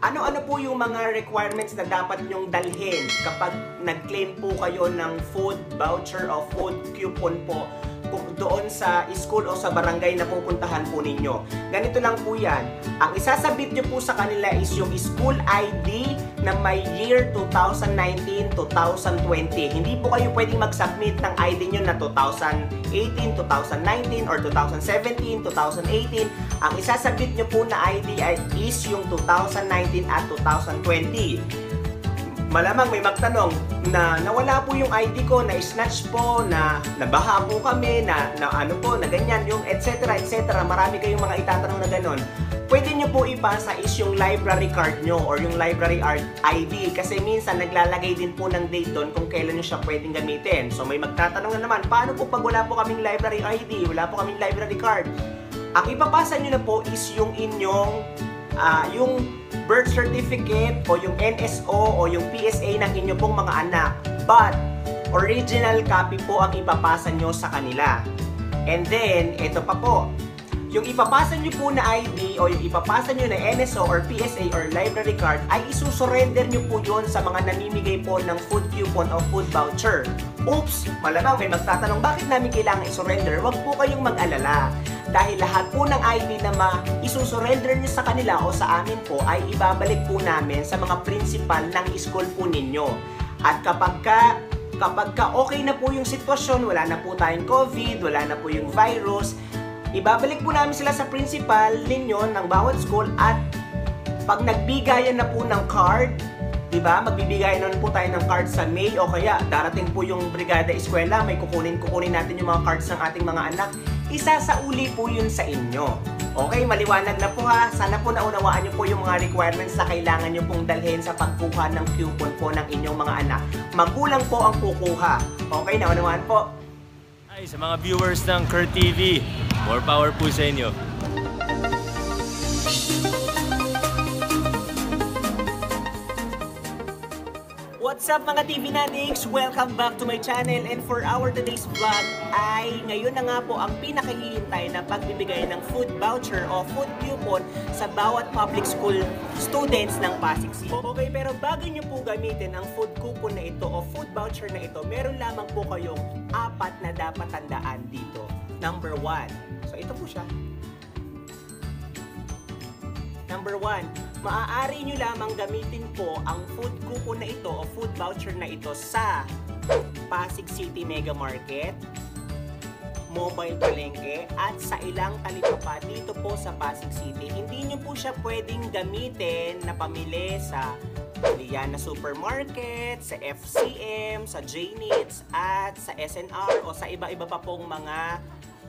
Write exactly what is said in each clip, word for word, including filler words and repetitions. Ano-ano po yung mga requirements na dapat nyong dalhin kapag nag-claim po kayo ng food voucher o food coupon po doon sa school o sa barangay na pupuntahan po ninyo? Ganito lang po yan. Ang isasabit nyo po sa kanila is yung school I D na may year twenty nineteen to twenty twenty. Hindi po kayo pwedeng mag-submit ng I D nyo na twenty eighteen, twenty nineteen, or twenty seventeen, twenty eighteen. Ang isasabit nyo po na I D is yung twenty nineteen at twenty twenty. Malamang may magtanong na nawala po yung I D ko, na snatch po, na nabaha po kami, na, na ano po, na ganyan, yung et cetera et cetera. Marami kayong mga itatanong na ganon. Pwede nyo po ipasa is yung library card nyo or yung library I D, kasi minsan naglalagay din po ng date doon kung kailan nyo siya pwedeng gamitin. So may magtatanong na naman, paano po pag wala po kaming library I D, wala po kaming library card? Ang ipapasa nyo na po is yung inyong, uh, yung birth certificate o yung N S O o yung P S A ng inyo pong mga anak. But, original copy po ang ipapasa nyo sa kanila. And then, ito pa po. Yung ipapasa nyo po na I D o yung ipapasa nyo na N S O or P S A or library card ay isusurrender nyo po yun sa mga namimigay po ng food coupon o food voucher. Oops! Malamang may magtatanong, bakit namin kailangan isurrender? Huwag po kayong mag-alala. Dahil lahat po ng I D na ma-isusurrender nyo sa kanila o sa amin po ay ibabalik po namin sa mga principal ng school po ninyo. At kapag ka, kapag ka okay na po yung sitwasyon, wala na po tayong COVID, wala na po yung virus, ibabalik po namin sila sa principal ninyo ng bawat school. At pag nagbigayan na po ng card, diba, magbibigayan na po tayo ng card sa May, o kaya darating po yung Brigada Eskwela, may kukunin-kukunin natin yung mga cards ng ating mga anak. Isasauli po yun sa inyo. Okay, maliwanag na po ha. Sana po naunawaan nyo po yung mga requirements na kailangan nyo pong dalhin sa pagkuha ng coupon po ng inyong mga anak. Magulang po ang kukuha. Okay, naunawaan po. Hi sa mga viewers ng KURTV, more power po sa inyo. What's up mga T V Nanics? Welcome back to my channel, and for our today's vlog ay ngayon na nga po ang pinakahihintay na pagbibigay ng food voucher o food coupon sa bawat public school students ng Pasig City. Okay, pero bago nyo po gamitin ang food coupon na ito o food voucher na ito, meron lamang po kayong apat na dapat tandaan dito. Number one, so ito po siya. Number one, maaari nyo lamang gamitin po ang food coupon na ito o food voucher na ito sa Pasig City Mega Market, Mobile Palengke, at sa ilang talipapa dito po sa Pasig City. Hindi nyo po siya pwedeng gamitin na pamili sa Liana Supermarket, sa F C M, sa J N I T S, at sa S N R o sa iba-iba pa pong mga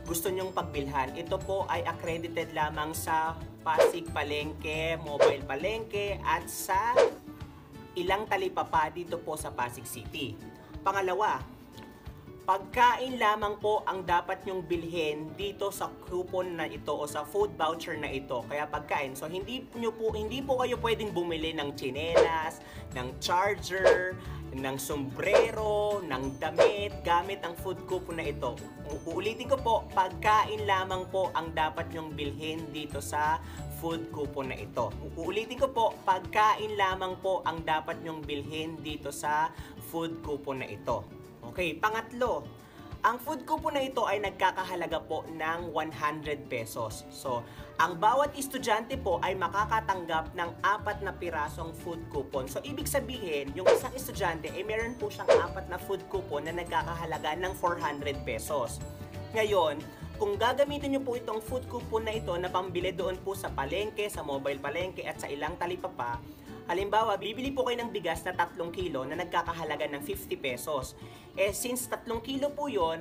gusto nyong pagbilhan. Ito po ay accredited lamang sa Pasig Palengke, Mobile Palengke, at sa ilang talipapa dito po sa Pasig City. Pangalawa, pagkain lamang po ang dapat nyong bilhin dito sa coupon na ito o sa food voucher na ito. Kaya pagkain, so hindi nyo po, hindi po kayo pwedeng bumili ng tsinelas, ng charger, ng sombrero, ng damit, gamit ang food coupon na ito. Uulitin ko po, pagkain lamang po ang dapat nyong bilhin dito sa food coupon na ito. Uulitin ko po, pagkain lamang po ang dapat nyong bilhin dito sa food coupon na ito. Okay, pangatlo, ang food coupon na ito ay nagkakahalaga po ng one hundred pesos. So, ang bawat estudyante po ay makakatanggap ng apat na pirasong food coupon. So, ibig sabihin, yung isang estudyante ay meron po siyang apat na food coupon na nagkakahalaga ng four hundred pesos. Ngayon, kung gagamitin nyo po itong food coupon na ito na pambili doon po sa palengke, sa mobile palengke, at sa ilang talipapa, halimbawa, bibili po kayo ng bigas na tatlong kilo na nagkakahalaga ng fifty pesos. Eh, since tatlong kilo po yun,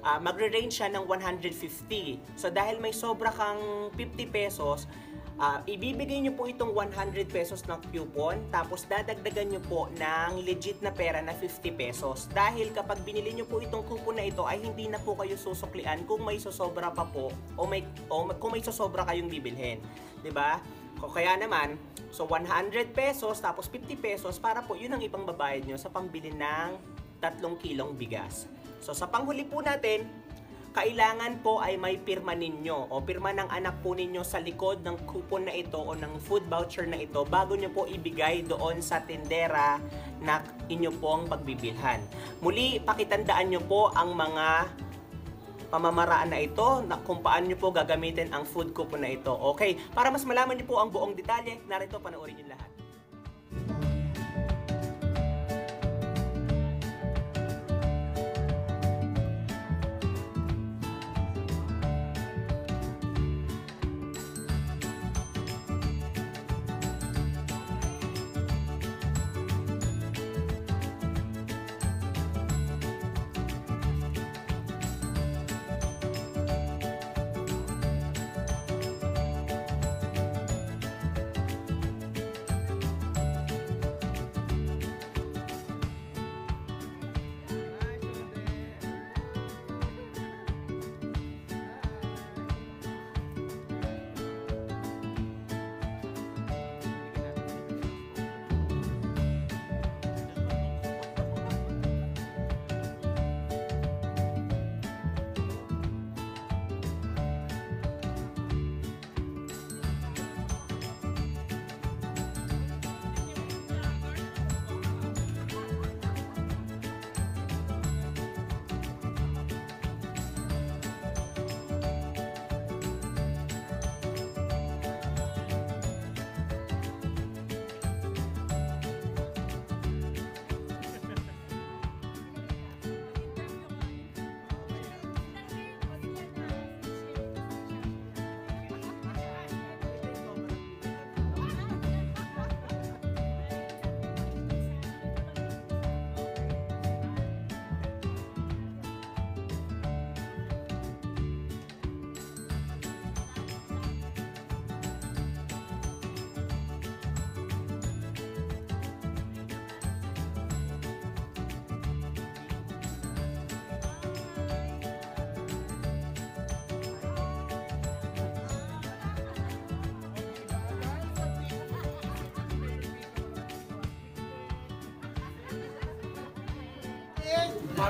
uh, magre-range siya ng one hundred fifty. So, dahil may sobra kang fifty pesos, uh, ibibigay nyo po itong one hundred pesos na coupon, tapos dadagdagan nyo po ng legit na pera na fifty pesos. Dahil kapag binili nyo po itong coupon na ito, ay hindi na po kayo susuklian kung may sosobra pa po o, may, o kung may sosobra kayong bibilhin. Diba? O kaya naman, so one hundred pesos tapos fifty pesos para po yun ang ipangbabayad nyo sa pambili ng tatlong kilong bigas. So sa panghuli po natin, kailangan po ay may pirma ninyo o pirma ng anak po ninyo sa likod ng coupon na ito o ng food voucher na ito bago nyo po ibigay doon sa tindera na inyo pong pagbibilhan. Muli, pakitandaan nyo po ang mga pamamaraan na ito na kung paano nyo po gagamitin ang food coupon na ito. Okay, para mas malaman nyo po ang buong detalye, narito panoorin nyo lahat.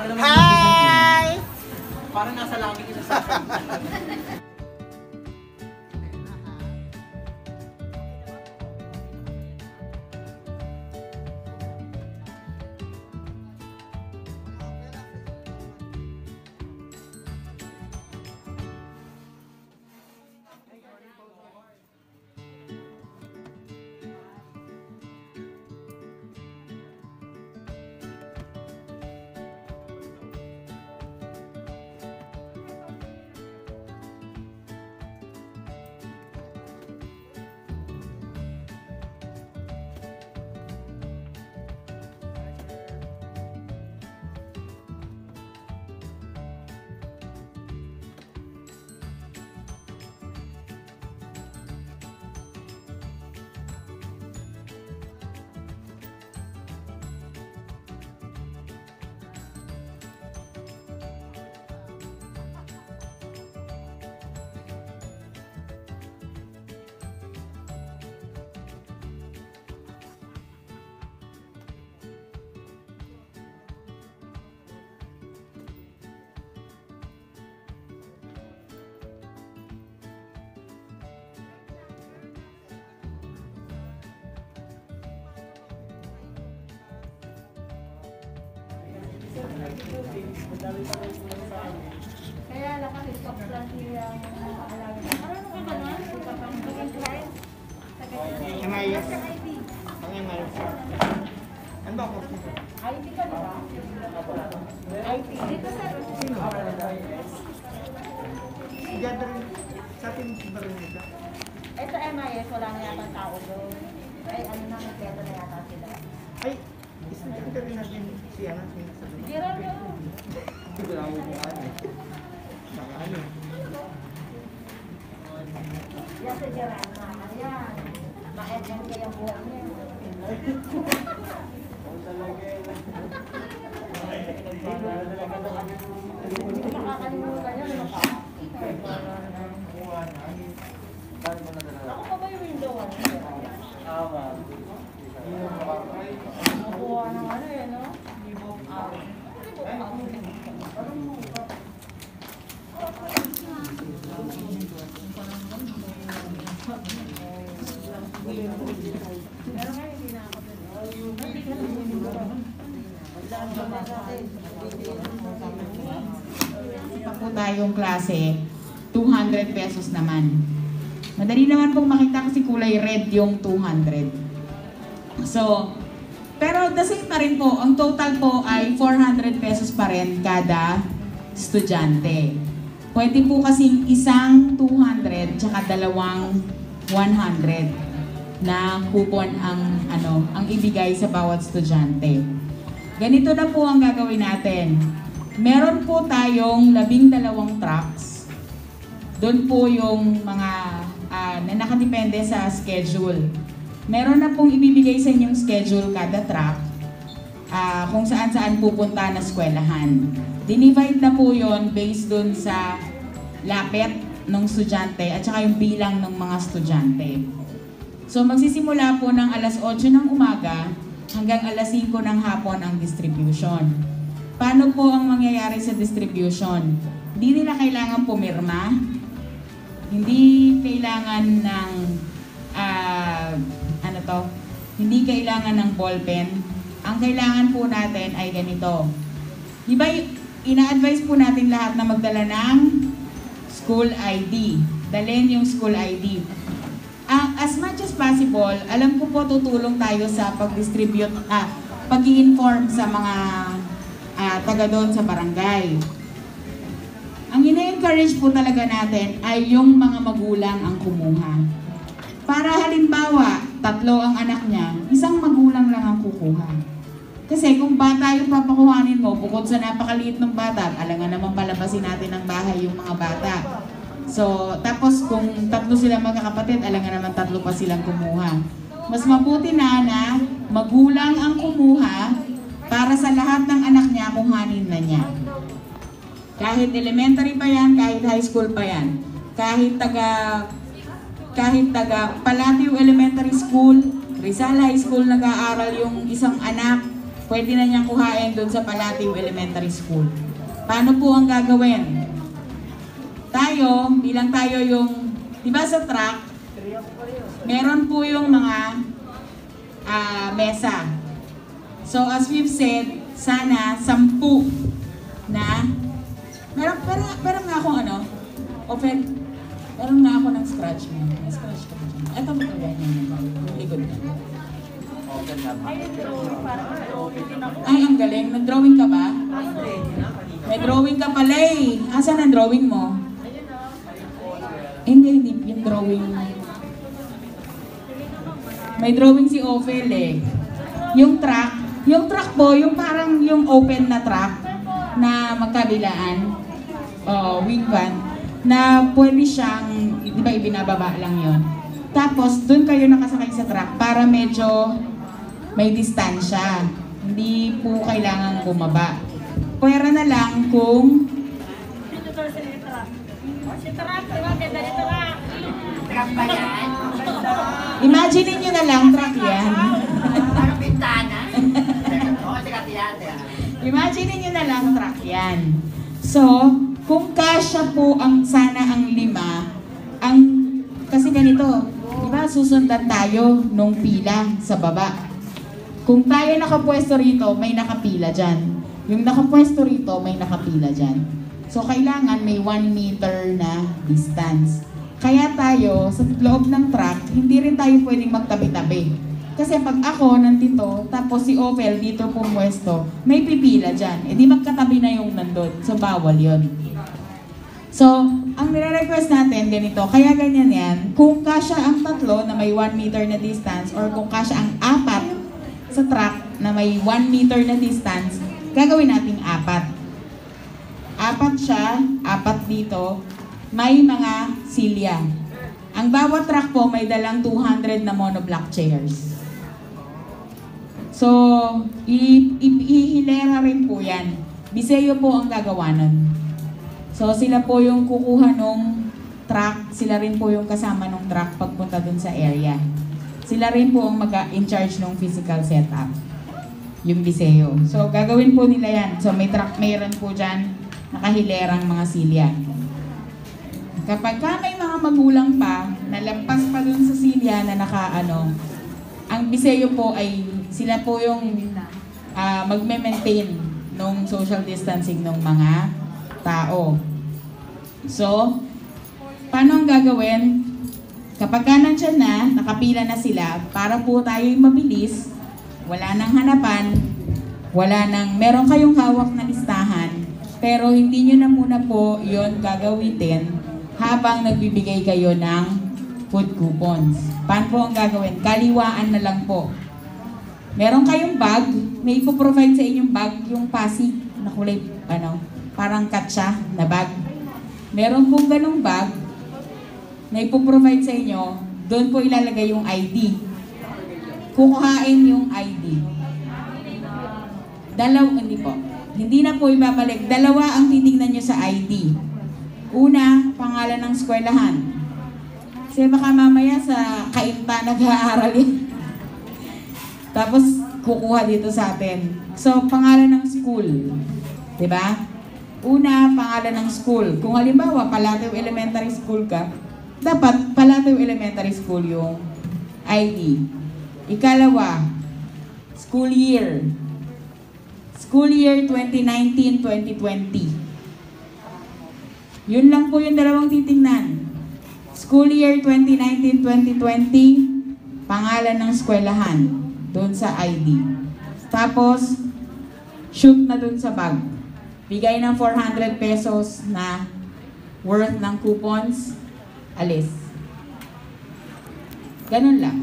Hi! Para nasa langit ito sa kaya lang kasi stop lang niya ang alaga. Ano ba naman? Ano ba ako? I T ka ba? I T. Dito sa sino? Gathering sa ating barangay. Eh sa M I S wala na yata tao doon. Ay ano na nagkita na yata sila. Ay isipin ko rin natin si Ana. Gerald daw. Hindi daw mo ani. Saka ano? Ya sa Gerald na. Ayan. Maedyan kaya po ang niya. Kung talaga yun. Hindi makakalimutan niya. Ano pa? Ako pa ba yung window? Awa. Nakuha ng ano yun, no? Ay, ano mo ba? po tayong klase, two hundred pesos naman. Madali naman pong makita kasi kulay red yung two hundred. So, pero the same pa rin po, ang total po ay four hundred pesos pa rin kada estudyante. Pwede po kasing isang two hundred tsaka dalawang one hundred na coupon ang ano, ang ibigay sa bawat estudyante. Ganito na po ang gagawin natin. Meron po tayong labing dalawang trucks. Doon po yung mga uh, na nakadepende sa schedule. Meron na pong ibibigay sa inyong schedule kada truck uh, kung saan-saan pupunta na eskwelahan. Dinivide na po yun based doon sa lapit ng estudyante at saka yung bilang ng mga estudyante. So magsisimula po ng alas otso ng umaga hanggang alas singko ng hapon ang distribution. Paano po ang mangyayari sa distribution? Hindi nila kailangan pumirma. Hindi kailangan ng uh, ano to? Hindi kailangan ng ballpen. Ang kailangan po natin ay ganito. Di ba ina-advise po natin lahat na magdala ng school I D. Dalhin yung school I D. Uh, as much as possible, alam ko po tutulong tayo sa pag-distribute, ah, pag-i-inform sa mga Uh, taga doon sa barangay. Ang ina-encourage po talaga natin ay yung mga magulang ang kumuha. Para halimbawa, tatlo ang anak niya, isang magulang lang ang kukuha. Kasi kung bata yung papakuhanin mo, bukod sa napakaliit ng bata, alangan naman palabasin natin ng bahay yung mga bata. So, tapos kung tatlo sila magkakapatid, alangan naman tatlo pa silang kumuha. Mas mabuti na na magulang ang kumuha para sa lahat ng anak niya, kuhanin na niya. Kahit elementary pa yan, kahit high school pa yan. Kahit taga, kahit taga Palatiw Elementary School, Rizal High School nag-aaral yung isang anak, pwede na niyang kuhain doon sa Palatiw Elementary School. Paano po ang gagawin? Tayo, bilang tayo yung, di ba sa track, meron po yung mga uh, mesa. So as we've said, sana sampu na, meron, meron, meron nga akong ano, open, meron nga ako ng scratch mo. May scratch ko dyan. Ito mo ito ba? Likod na. Ay, ang galing. Nag-drawing ka ba? May drawing ka pala eh. Asan ang drawing mo? Eh, hindi, hindi yung drawing. May drawing si Ophel eh. Yung track, Yung truck po, yung parang yung open na truck na magkabilaan, o wing van, na pwede siyang, di ba ibinababa lang yon. Tapos, dun kayo nakasakay sa truck para medyo may distansya. Hindi po kailangan bumaba. Pwera na lang kung... Imagine niyo na lang, truck yan. Imagine niyo na lang, truck yan. So, kung kasya po ang sana ang lima, ang kasi ganito, di ba susundan tayo nung pila sa baba. Kung tayo nakapwesto rito, may nakapila dyan. Yung nakapwesto rito, may nakapila dyan. So, kailangan may one meter na distance. Kaya tayo, sa loob ng truck, hindi rin tayo pwedeng magtabi-tabi. Kasi pag ako nandito, tapos si Ophel dito pumwesto, may pipila dyan. E di magkatabi na yung nandun. So, bawal yun. So, ang nire-request natin, ganito. Kaya ganyan yan. Kung kasya ang tatlo na may one meter na distance, or kung kasya ang apat sa truck na may one meter na distance, gagawin natin apat. Apat siya, apat dito, may mga silya. Ang bawat truck po may dalang two hundred na monoblock chairs. So, ihilera rin po yan. Biseyo po ang gagawa nun. So, sila po yung kukuha nung truck, sila rin po yung kasama nung truck pagpunta dun sa area. Sila rin po ang mag-in-charge nung physical setup, yung biseyo. So, gagawin po nila yan. So, may truck, mayroon po dyan nakahilerang mga silya. Kapag ka may mga magulang pa, nalampas pa dun sa silya na naka, ano, ang Biseo po ay sila po yung uh, magme-maintain ng social distancing ng mga tao. So, paano ang gagawin? Kapag ka nandiyan na, nakapila na sila, para po tayo'y mabilis, wala nang hanapan, wala nang, meron kayong hawak na listahan, pero hindi nyo na muna po yon gagawitin habang nagbibigay kayo ng food coupons. Paano po ang gagawin? Kaliwaan na lang po. Meron kayong bag, may ipoprovide sa inyong bag yung Pasig na kulay, ano, parang katsa na bag. Meron pong ganong bag na ipoprovide sa inyo, doon po ilalagay yung I D. Kukuhain yung I D. Dalawa, hindi po. Hindi na po ibabalik. Dalawa ang titignan nyo sa I D. Una, pangalan ng eskwelahan. Kasi baka mamaya sa kainta nag-aaral yun. Tapos, kukuha dito sa atin. So, pangalan ng school. Diba? Una, pangalan ng school. Kung halimbawa, Palatiw Elementary School ka, dapat Palatiw Elementary School yung I D. Ikalawa, school year. School year twenty nineteen twenty twenty. Yun lang po yung dalawang titingnan. School year twenty nineteen twenty twenty, pangalan ng eskwelahan doon sa I D. Tapos, shoot na doon sa bag. Bigay ng four hundred pesos na worth ng coupons, alis. Ganun lang.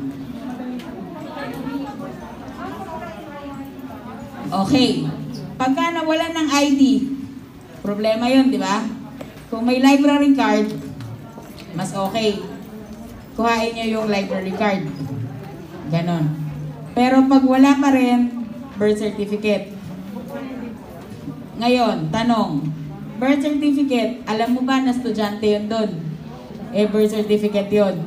Okay. Pagka nawala ng I D, problema yun, di ba? Kung may library card, mas okay. Kuhain nyo yung library card. Ganon. Pero pag wala pa rin, birth certificate. Ngayon, tanong. Birth certificate, alam mo ba na estudyante yun doon? Eh, birth certificate yun.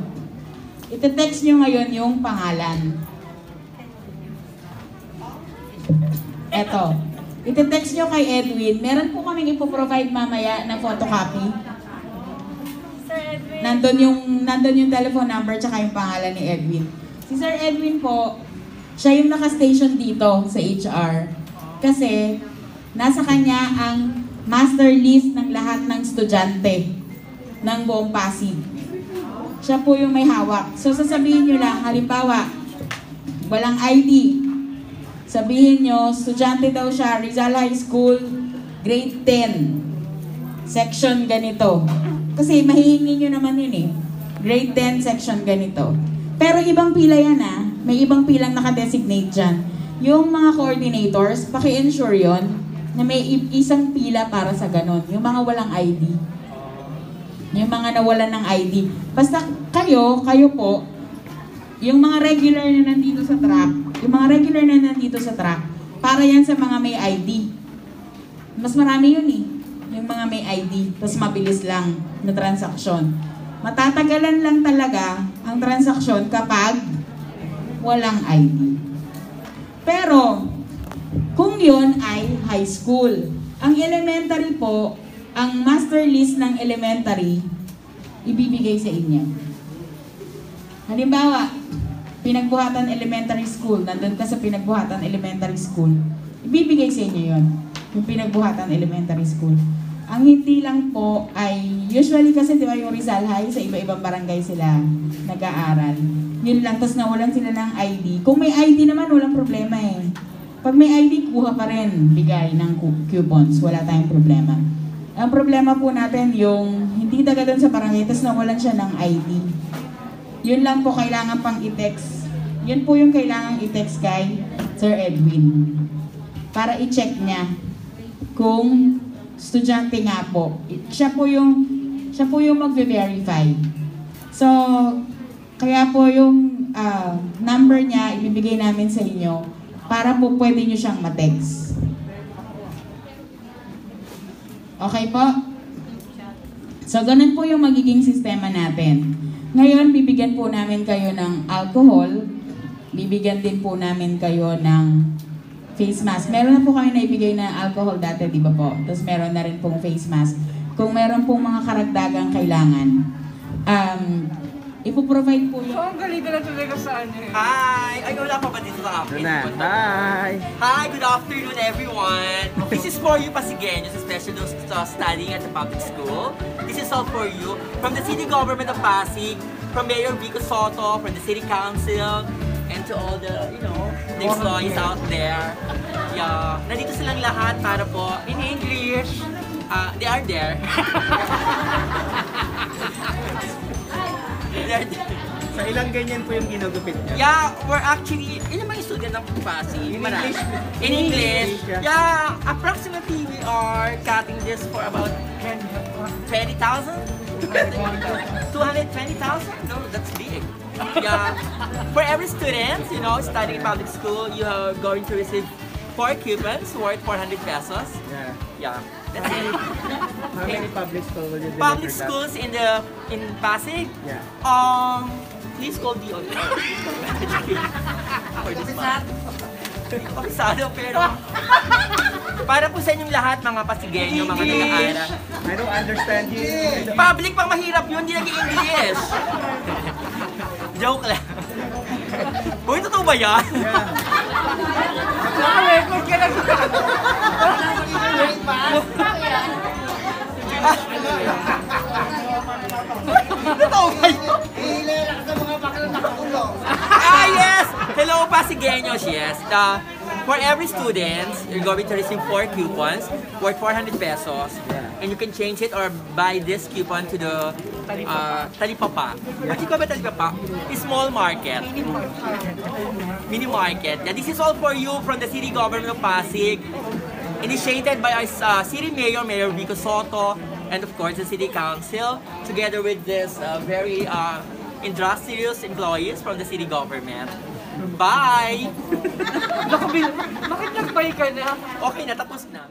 Ite-text nyo ngayon yung pangalan. Eto, ite-text nyo kay Edwin. Meron po kaming ipoprovide mamaya na photocopy. Sir Edwin. Nandun yung, nandun yung telephone number tsaka yung pangalan ni Edwin. Si Sir Edwin po, siya yung naka-station dito sa H R. Kasi, nasa kanya ang master list ng lahat ng estudyante ng buong Pasig. Siya po yung may hawak. So, sasabihin nyo lang, halimbawa, walang I D. Sabihin nyo, estudyante daw siya, Rizal High School, grade ten, section ganito. Kasi mahihingi nyo naman yun eh. Grade ten, section ganito. Pero ibang pila yan ah. May ibang pilang nakadesignate dyan. Yung mga coordinators, paki-ensure yun na may isang pila para sa ganon. Yung mga walang I D. Yung mga nawalan ng I D. Basta kayo, kayo po, yung mga regular na nandito sa track, yung mga regular na nandito sa track, para yan sa mga may I D. Mas marami yun eh, yung mga may I D, tapos mabilis lang na transaksyon. Matatagalan lang talaga ang transaksyon kapag walang I D. Pero, kung yun ay high school, ang elementary po, ang master list ng elementary, ibibigay sa inyo. Halimbawa, Pinagbuhatan Elementary School, nandun ka sa Pinagbuhatan Elementary School, ibibigay sa inyo yun, yung Pinagbuhatan Elementary School. Ang hindi lang po ay, usually kasi di ba yung Rizal High, sa iba-ibang barangay sila nag-aaral. Yun lang, tapos nawalan sila ng I D. Kung may I D naman, walang problema eh. Pag may I D, kuha pa rin, bigay ng coupons, wala tayong problema. Ang problema po natin yung, hindi taga doon sa barangay, tapos nawalan siya ng I D. Yun lang po kailangan pang i-text. Yun po yung kailangan i-text kay Sir Edwin. Para i-check niya kung estudyante nga po. Siya po yung, siya po yung mag-verify. So, kaya po yung uh, number niya ibibigay namin sa inyo para po pwede nyo siyang ma-text. Okay po? So, ganun po yung magiging sistema natin. Ngayon, bibigyan po namin kayo ng alcohol. Bibigyan din po namin kayo ng face mask. Meron na po kami naibigay na alcohol dati, di ba po? Tapos meron na rin pong face mask. Kung meron pong mga karagdagang kailangan, um, Ipo-provide po yun. Oh, ang galing na talaga sa ano eh. Hi! Ay, wala pa ba dito sa akin? Hi! Hi! Good afternoon, everyone! This is for you, Pasigueños, especially those uh, studying at the public school. This is all for you. From the city government of Pasig, from Mayor Vico Sotto, from the city council, and to all the, you know, the employees out there. Yeah. Nandito silang lahat para po, in English, uh, they are there. Sa ilang ganyan po yung ginagupit niya? Yeah, we're actually, ilang mga student ng Pasig? In English? In English. Yeah, approximately we are cutting this for about twenty thousand? two hundred twenty thousand? No, that's big. Yeah, for every student, you know, studying in public school, you are going to receive four coupons worth four hundred pesos. Yeah. Yeah. That's it. How many public schools will you deliver? Public schools in the in Pasig? Yeah. Um, please call the owner. For this month. Papisado pero. Para po sa inyong lahat, mga Pasigueño, mga nag-aaral. I don't understand you. Public pang mahirap yun, hindi naging English. Joke lang. Boy, totoo ba yan? Yeah. Naka-record ka na siya! Totoo ba yun? Hihilay lang sa mga bakla nakakulo! Ah, yes! Hello, Pasigueños, yes. The, for every student, you're going to receive four coupons worth four hundred pesos. And you can change it or buy this coupon to the uh, Talipapa. What do you call it, Talipapa? It's small market. Mini market. Yeah, this is all for you from the city government of Pasig, initiated by our uh, city mayor, Mayor Vico Sotto, and of course the city council, together with this uh, very uh, industrious employees from the city government. Bye! Bakit nag-bye ka na? Okay na, tapos na.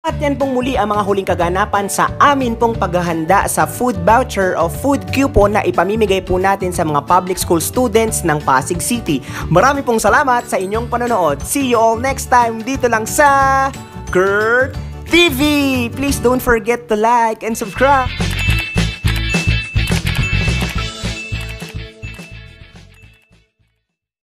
At yan pong muli ang mga huling kaganapan sa amin pong paghahanda sa food voucher o food coupon na ipamimigay po natin sa mga public school students ng Pasig City. Marami pong salamat sa inyong panonood. See you all next time dito lang sa KURTV. Please don't forget to like and subscribe.